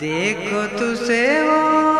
देखो तुझे वो